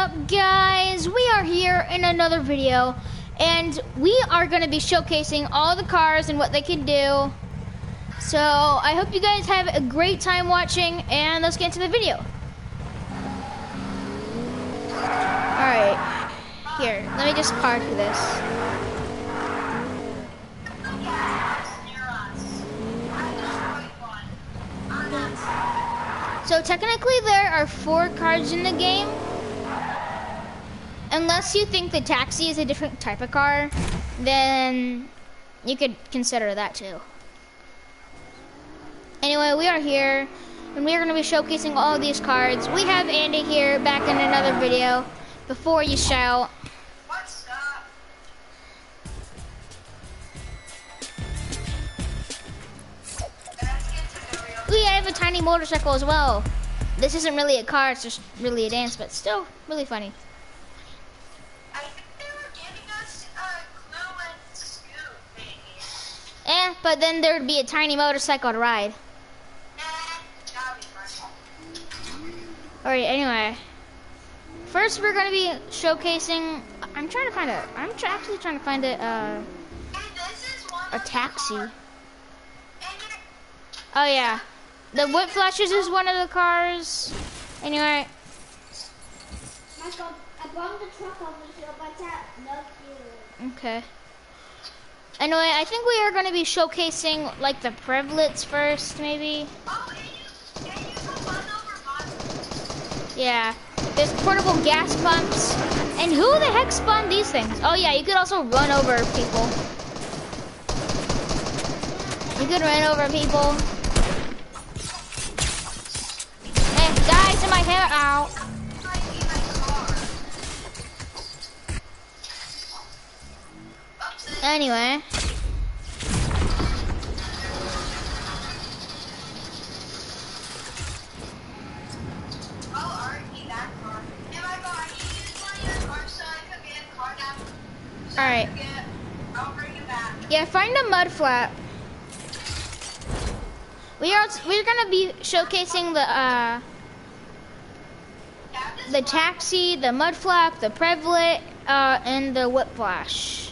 up, guys? We are here in another video, and we are going to be showcasing all the cars and what they can do. So I hope you guys have a great time watching, and let's get into the video. Alright, here, let me just park this. So technically there are 4 cars in the game, unless you think the taxi is a different type of car, then you could consider that too. Anyway, we are here and we are going to be showcasing all of these cards. We have Andy here back in another video. Before you shout, what's up? We have a tiny motorcycle as well. This isn't really a car, it's just really a dance, but still really funny. I think they were giving us glue and scoop things. Eh, but then there'd be a tiny motorcycle to ride. Nah, that'd be fun. Alright, anyway. First we're gonna be showcasing, I'm actually trying to find a taxi. Oh yeah, the whip flashes is one of the cars. Anyway. Michael, I brought the truck over here, but that looks cute. Okay. Anyway, I think we are going to be showcasing like the Prevlets first, maybe. Oh, can you come on over, Bob? Yeah, there's portable gas pumps. And who the heck spawned these things? Oh yeah, you could also run over people. You could run over people. Guys, and my hair out. Anyway. All right. I'll bring it back. Yeah, find a mud flap. We're gonna be showcasing the taxi, the mud flap, the Prevlet, and the whiplash.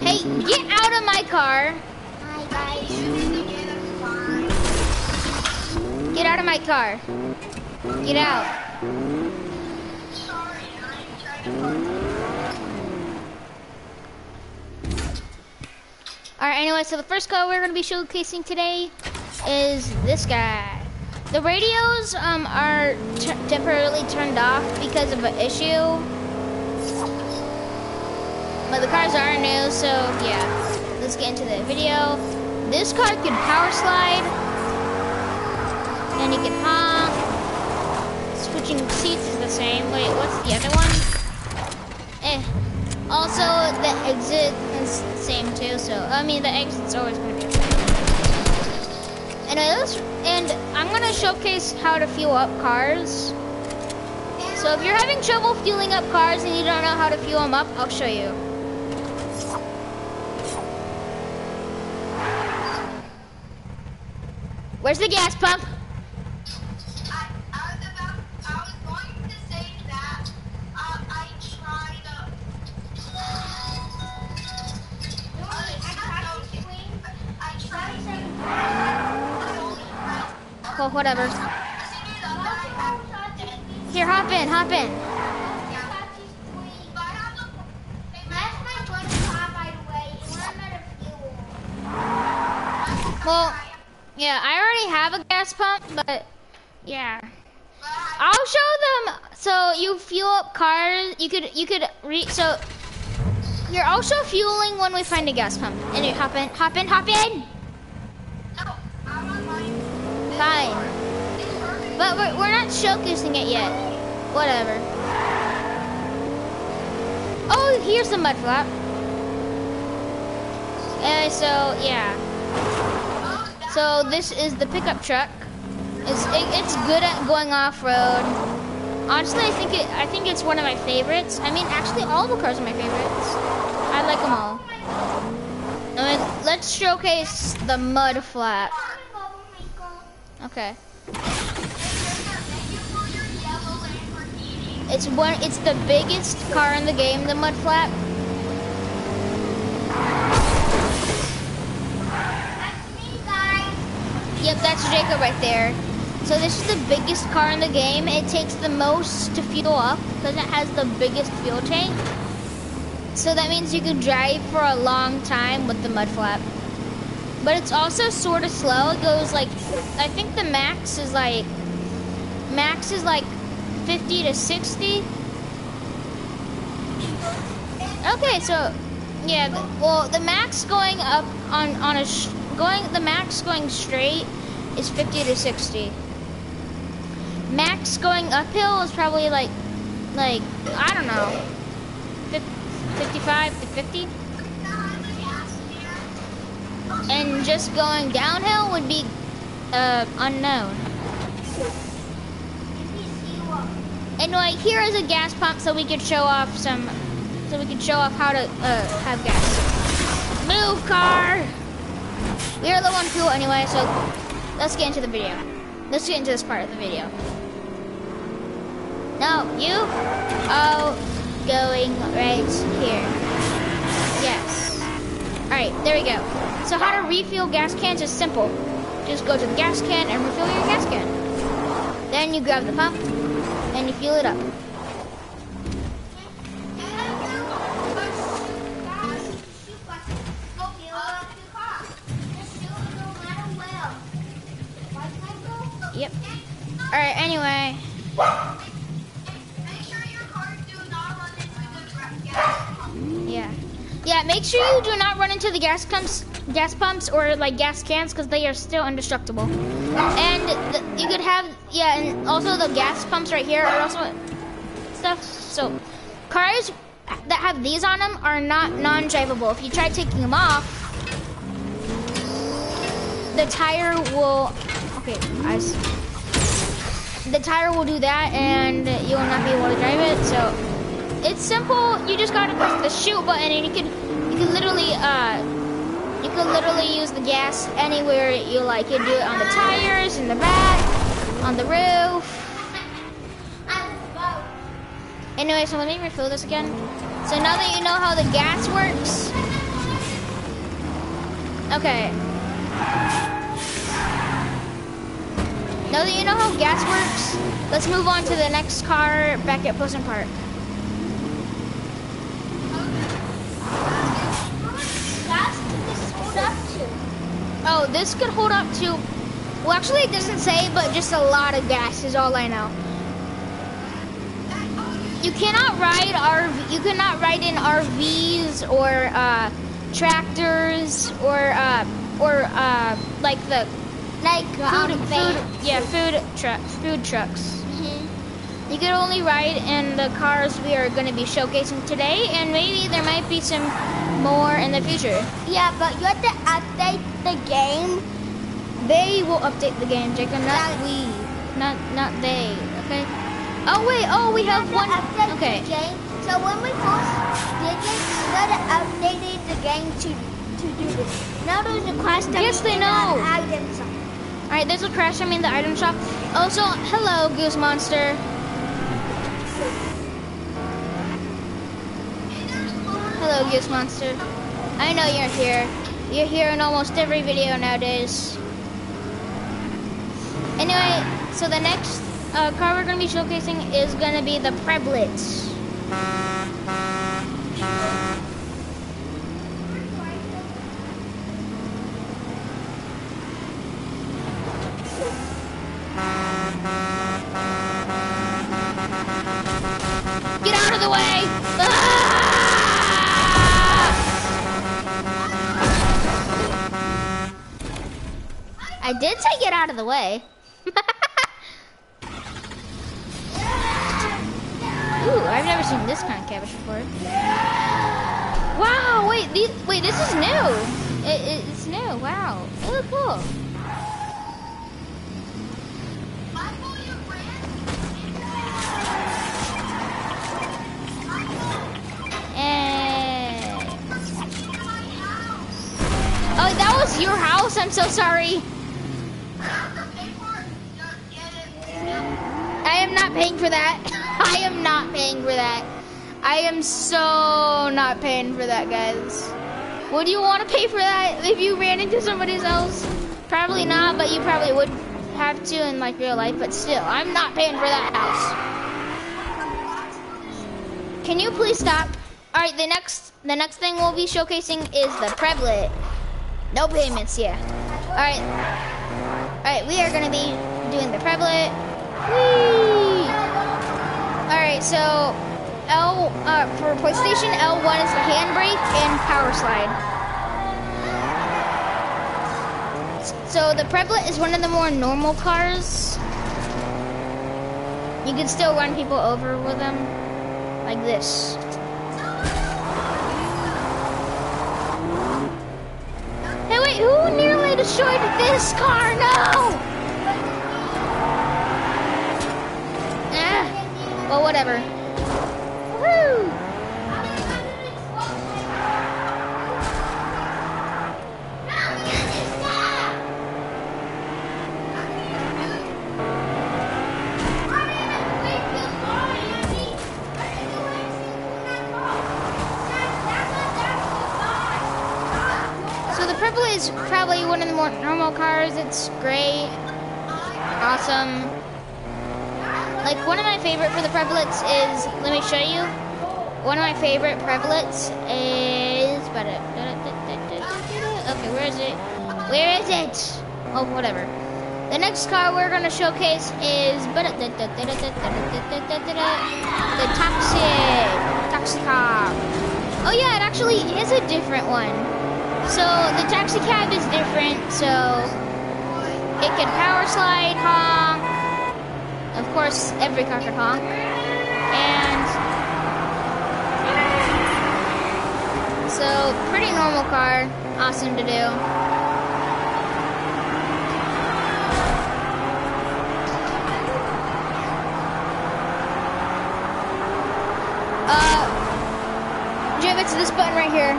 Hey, get out of my car! Hi guys. Get out of my car. Get out. Sorry, I'm trying to park. All right. Anyway, so the first car we're gonna be showcasing today is this guy. The radios are temporarily turned off because of an issue. But the cars are new, so yeah. Let's get into the video. This car can power slide. And you can honk. Switching seats is the same. Wait, what's the other one? Eh. Also, the exit is the same too, so I mean the exit's always going to be the same. And I'm gonna showcase how to fuel up cars. So if you're having trouble fueling up cars and you don't know how to fuel them up, I'll show you. Where's the gas pump? I was going to say that I tried well, whatever. Here, hop in, hop in. Well, yeah, I already have a gas pump, but yeah. I'll show them. So you fuel up cars. You're also fueling when we find a gas pump. And you hop in, hop in, hop in. Fine. But we're not showcasing it yet. Whatever. Oh, here's the mud flap. And so, yeah. So this is the pickup truck. It's good at going off-road. Honestly, I think it's one of my favorites. I mean, actually all the cars are my favorites. I like them all. And let's showcase the mud flap. Okay. It's the biggest car in the game, the Mudflap. That's me, guys. Yep, that's Jacob right there. So this is the biggest car in the game. It takes the most to fuel up because it has the biggest fuel tank. So that means you can drive for a long time with the Mudflap. But it's also sort of slow. It goes like, I think the max is like 50 to 60. Okay, so yeah, well, the max going up going straight is 50 to 60. Max going uphill is probably like I don't know, 55 to 50. And just going downhill would be unknown. And like here is a gas pump, so we could show off how to have gas. Move, car. We are low on fuel anyway, so let's get into the video. Let's get into this part of the video. No, you are going right here. Yes. All right, there we go. So how to refuel gas cans is simple. Just go to the gas can and refill your gas can. Then you grab the pump and you fuel it up. Yep. All right. Anyway. Make sure your car do not run into the gas pump. Yeah. Yeah. Make sure you do not run into the gas pumps or like gas cans, because they are still indestructible. And you could have. Yeah, and also the gas pumps right here are also stuff. So cars that have these on them are not non-drivable. If you try taking them off, the tire will, okay, the tire will do that and you will not be able to drive it. So it's simple. You just gotta press the shoot button and you can literally use the gas anywhere you like. You do it on the tires, in the back, on the roof. Anyway, so let me refill this again. So now that you know how the gas works. Okay. Now that you know how gas works, let's move on to the next car back at Pleasant Park. Oh, this could hold up to, well, actually, it doesn't say, but just a lot of gas is all I know. You cannot ride in RVs or tractors or like the food trucks. Mm-hmm. You could only ride in the cars we are going to be showcasing today, and maybe there might be some more in the future. Yeah, but you have to update the game. They will update the game, Jacob. Not we. Not they. Okay. Oh wait. Oh, we have one. Okay. So when we first did it, we got to update the game to do this. Now there's a crash. Yes, they know. All right, there's a crash. I mean the item shop. Also, hello, Goose Monster. Hello, Goose Monster. I know you're here. You're here in almost every video nowadays. Anyway, so the next car we're going to be showcasing is going to be the Preblitz. Get out of the way! Ah! I did say get out of the way. Ooh, I've never seen this kind of cabbage before. Wow, wait, this is new. It's new, wow. Oh, cool. Oh, that was your house? I'm so sorry. I am not paying for that. I am not paying for that. I am so not paying for that, guys. Would you want to pay for that if you ran into somebody else? Probably not, but you probably would have to in like real life, but still, I'm not paying for that house. Can you please stop? All right, the next thing we'll be showcasing is the Preble. No payments, yeah. All right, we are gonna be doing the Preble. Whee! All right, so L for PlayStation, L1 is the handbrake and power slide. So the Preble is one of the more normal cars. You can still run people over with them, like this. Hey wait, who nearly destroyed this car? No! Ah, well whatever. Woo! Is probably one of the more normal cars. It's great, awesome. Like one of my favorite for the Preblets is, let me show you. One of my favorite Preblets is, okay, where is it? Where is it? Oh, whatever. The next car we're gonna showcase is the Taxicab. Oh yeah, it actually is a different one. So the taxi cab is different, so it can power slide, honk. Of course, every car can honk. And so pretty normal car, awesome to do. Drive it to this button right here.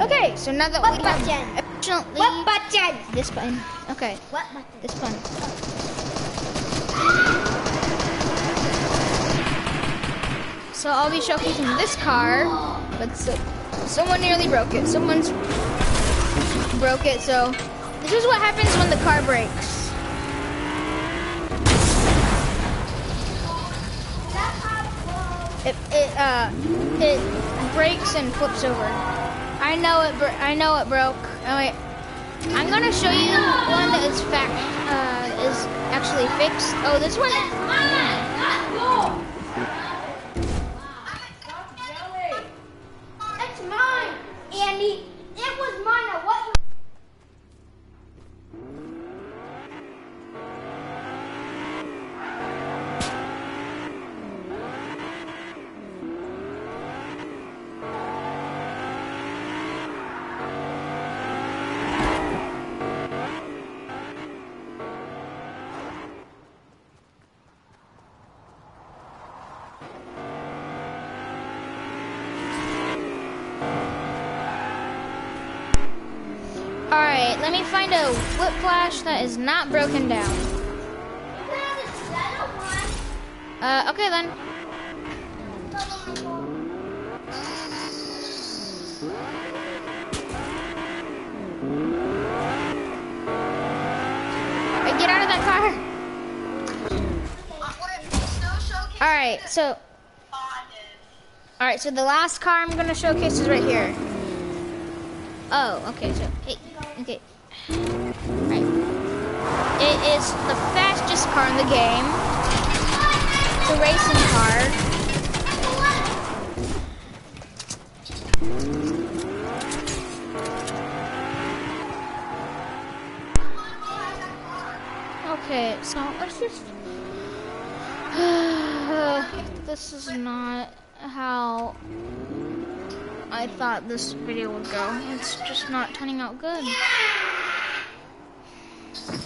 Okay, so now that we have efficiently... What button? This button. Okay. What button? This button. So I'll be showcasing this car, but someone nearly broke it. Someone's broke it, so... This is what happens when the car breaks. It breaks and flips over. I know it broke. Oh wait, I'm gonna show you one that is actually fixed. Oh, this one. That's mine, Andy. It was mine. Now what? Let me find a whiplash that is not broken down. Okay then. Alright, get out of that car. Alright, so. Alright, so the last car I'm gonna showcase is right here. Oh, okay, so. Hey. Okay. Right. It is the fastest car in the game. It's a racing car. Okay, so let's just. This is not how I thought this video would go. It's just not turning out good. Stop!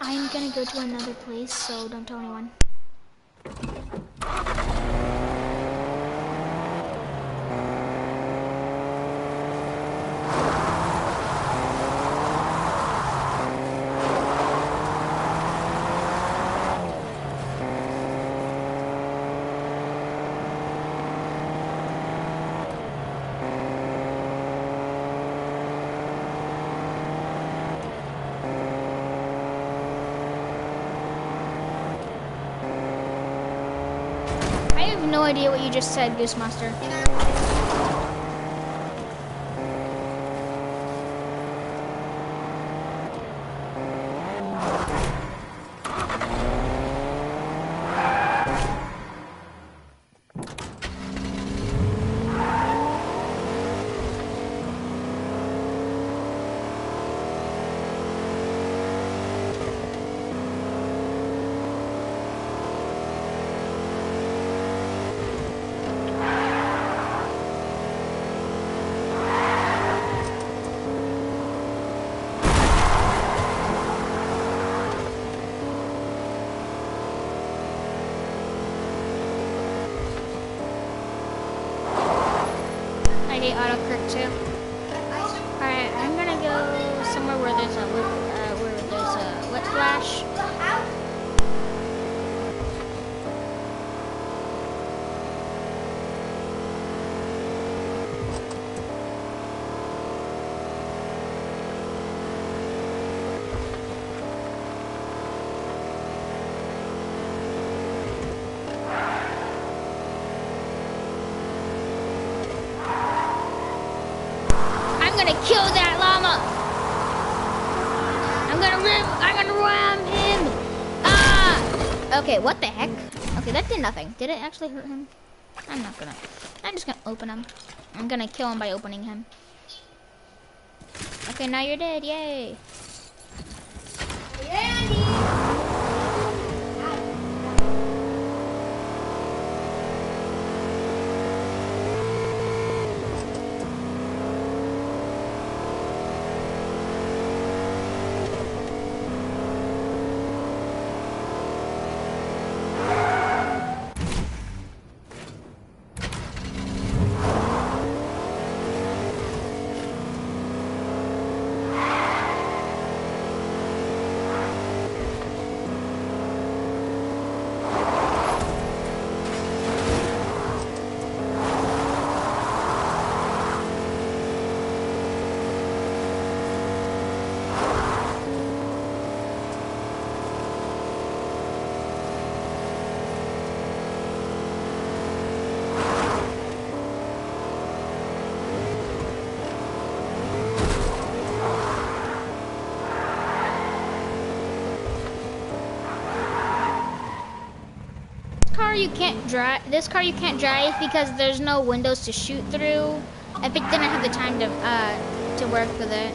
I'm gonna go to another place, so don't tell anyone. have no idea what you just said, Goose Master. Alright, I'm gonna go somewhere where there's a wet flash. I'm gonna kill that llama. I'm gonna ram him. Ah! Okay, what the heck? Okay, that did nothing. Did it actually hurt him? I'm just gonna open him. I'm gonna kill him by opening him. Okay, now you're dead. Yay. This car you can't drive because there's no windows to shoot through. Epic didn't have the time to work with it.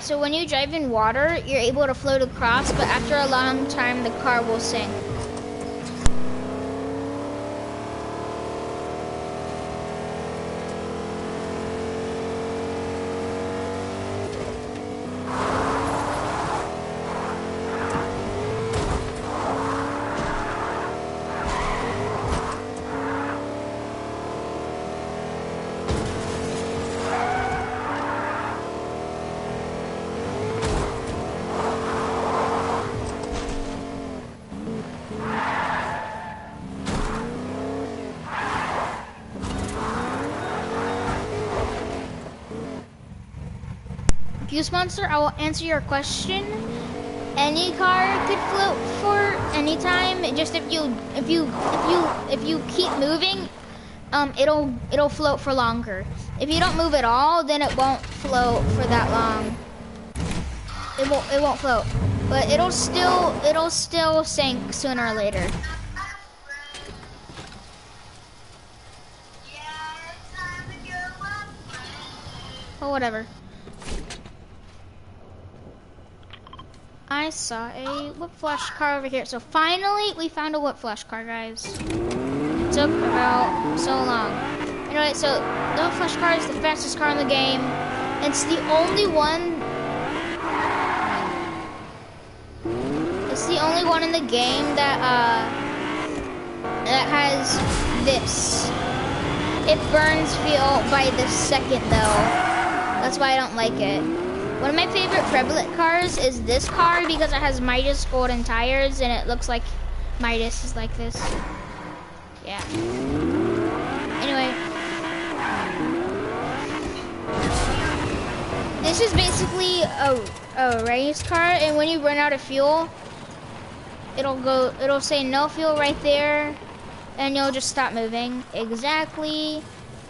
So when you drive in water, you're able to float across, but after a long time, the car will sink. Goose Monster, I will answer your question. Any car could float for any time. Just if you keep moving, it'll float for longer. If you don't move at all, then it won't float for that long. It won't float, but it'll still sink sooner or later. Or whatever. I saw a whip flash car over here. So finally, we found a whip flash car, guys. It took about so long. Anyway, so the whip flash car is the fastest car in the game. It's the only one. It's the only one in the game that that has this. It burns fuel by the second though. That's why I don't like it. One of my favorite Prevalent cars is this car because it has Midas golden tires and it looks like Midas is like this. Yeah. Anyway. This is basically a race car, and when you run out of fuel, it'll say no fuel right there, and you'll just stop moving. Exactly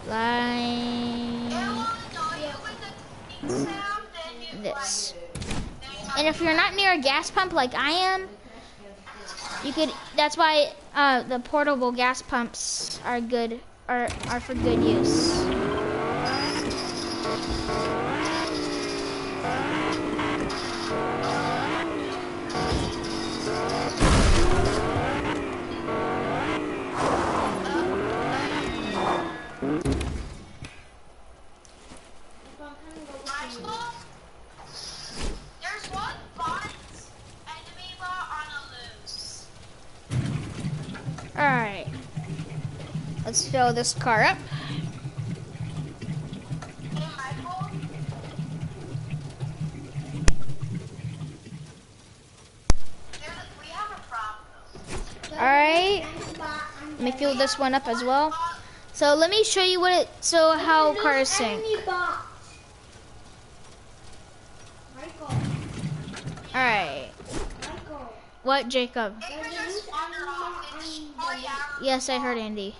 like this. And if you're not near a gas pump like I am, you could. That's why the portable gas pumps are good, are for good use. Alright, let's fill this car up. Alright, let me fill this one up as well. So let me show you what how cars sink. Alright. What, Jacob? Yes, I heard Andy.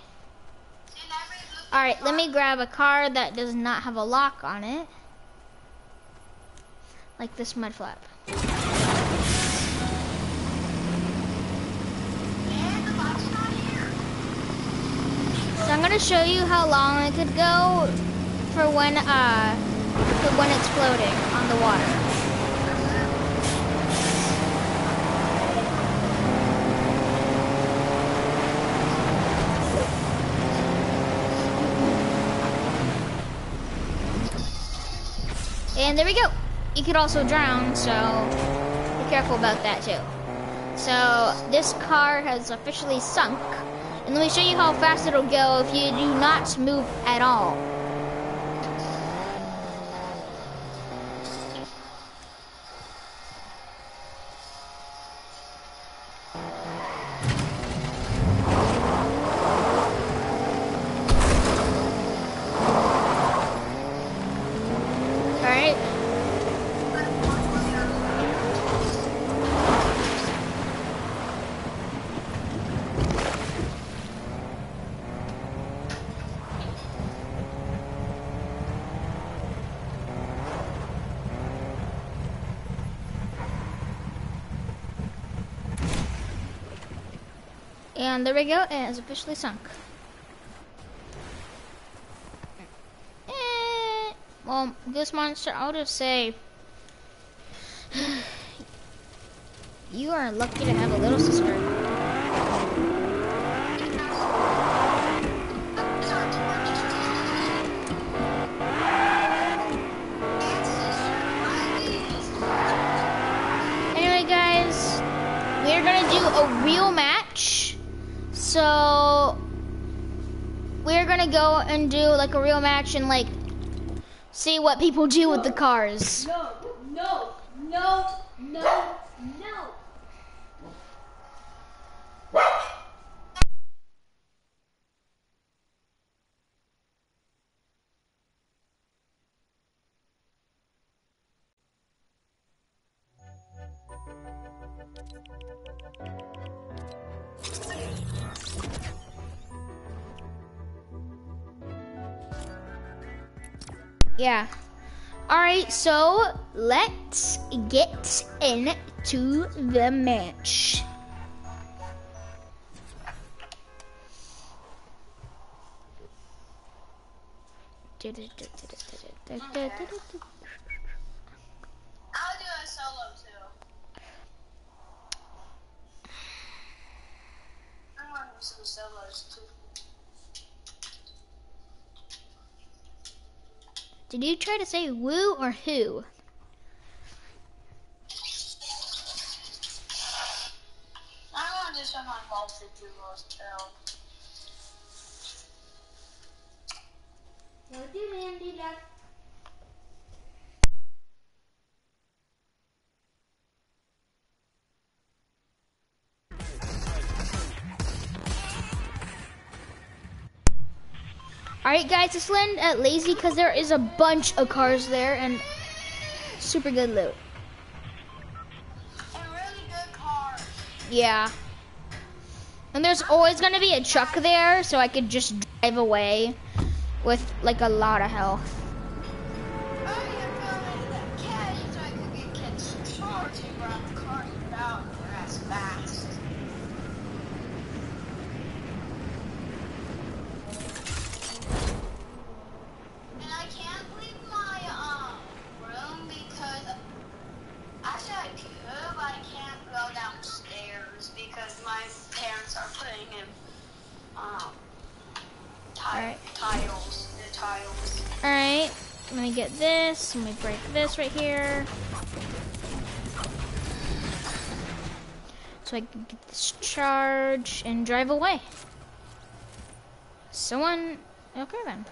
Alright, let me grab a car that does not have a lock on it. Like this mudflap. So I'm gonna show you how long it could go for when it's floating on the water. And there we go. You could also drown, so be careful about that too. So this car has officially sunk. And let me show you how fast it'll go if you do not move at all. And there we go, it has officially sunk. Well, Goose Monster, I'll just say, you are lucky to have a little sister. Anyway guys, we're gonna do a real match. So we're gonna go and do like a real match and like see what people do with the cars. No. Yeah. Alright, so let's get into the match. I'll do a solo too. I want some solos too. Did you try to say woo or who? I want to do someone else to do those too. left. Alright guys, let's land at Lazy because there is a bunch of cars there and super good loot. And really good cars. Yeah. And there's always gonna be a truck there, so I could just drive away with like a lot of health. I need to go into that caddy so I could get catch charge and grab the car and get out as fast. Get this, let me break this right here. So I can get this charge and drive away. Someone, okay then.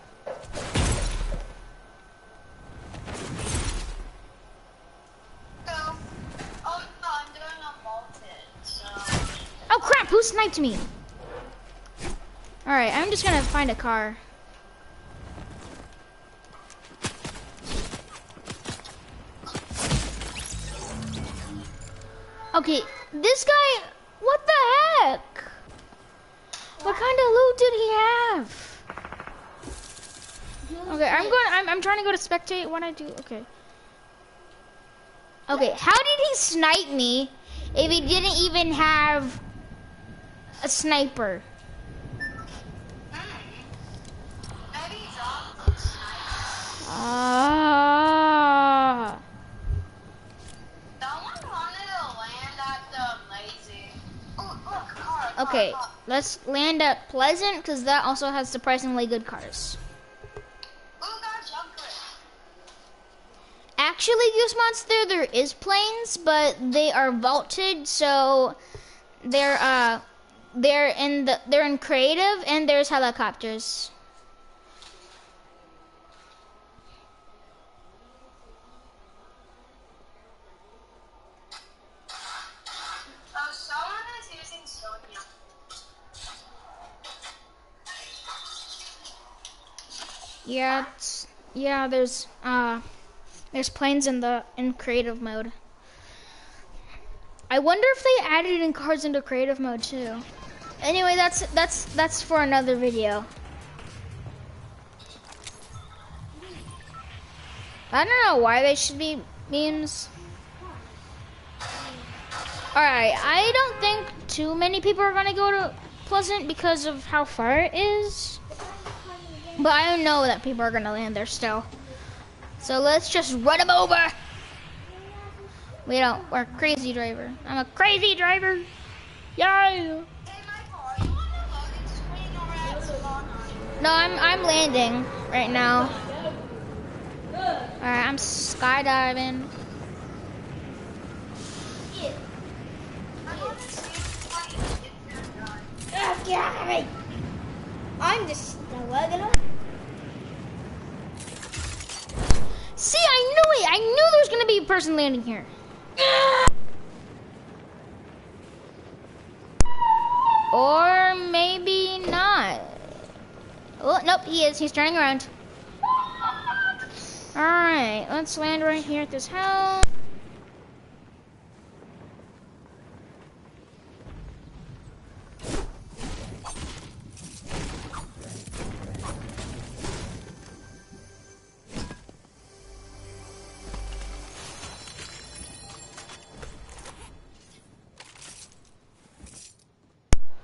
Oh crap, who sniped me? All right, I'm just gonna find a car. Okay, this guy, what the heck? What kind of loot did he have? Okay, I'm trying to go to spectate. What I do, okay. Okay, how did he snipe me if he didn't even have a sniper? Ah. Okay, let's land at Pleasant because that also has surprisingly good cars. Actually, Goose Monster, there is planes, but they are vaulted, so they're in creative, and there's helicopters. Yeah, there's planes in creative mode. I wonder if they added in cars into creative mode too. Anyway, that's for another video. I don't know why they should be memes. All right, I don't think too many people are gonna go to Pleasant because of how far it is. But I know that people are gonna land there still. So let's just run them over. We don't, we're a crazy driver. I'm a crazy driver. Yeah. No, I'm landing right now. All right, I'm skydiving. Get out of me. I'm just see, I knew it! I knew there was gonna be a person landing here. Or maybe not. Oh, nope, he is. He's turning around. Alright, let's land right here at this house.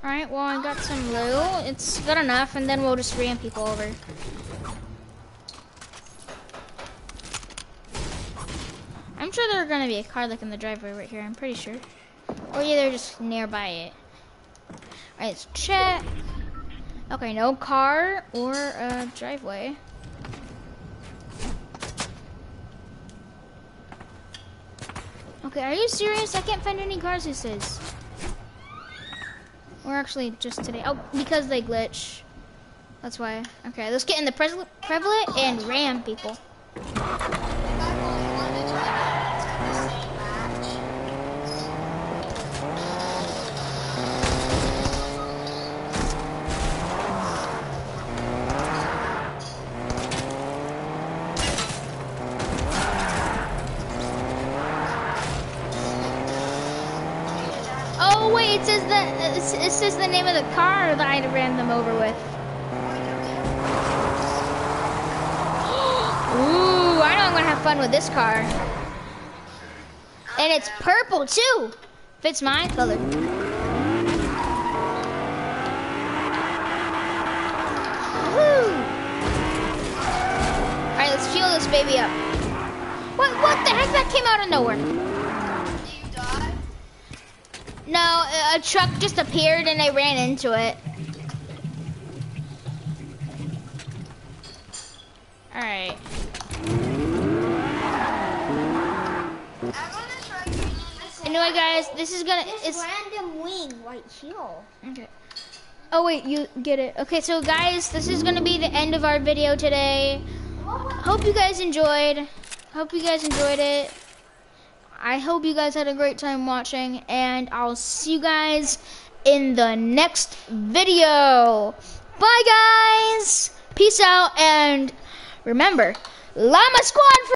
Alright, well I got some loot, it's good enough, and then we'll just ram people over. I'm sure there's gonna be a car like in the driveway right here, I'm pretty sure. Oh yeah, they're just nearby it. Alright, let's check. Okay, no car or a driveway. Okay, are you serious? I can't find any cars, he says. Or actually just today. Oh, because they glitch. That's why. Okay, let's get in the prevalent and ram people. It says the name of the car that I ran them over with. Ooh, I know I'm gonna have fun with this car. And it's purple too. Fits my color. Woo! All right, let's fuel this baby up. What the heck? That came out of nowhere. No, a truck just appeared and I ran into it. All right. Anyway, guys, this is gonna. It's random wing right here. Okay. Oh wait, you get it. Okay, so guys, this is gonna be the end of our video today. Hope you guys enjoyed. Hope you guys enjoyed it. I hope you guys had a great time watching, and I'll see you guys in the next video. Bye, guys. Peace out, and remember, Llama Squad.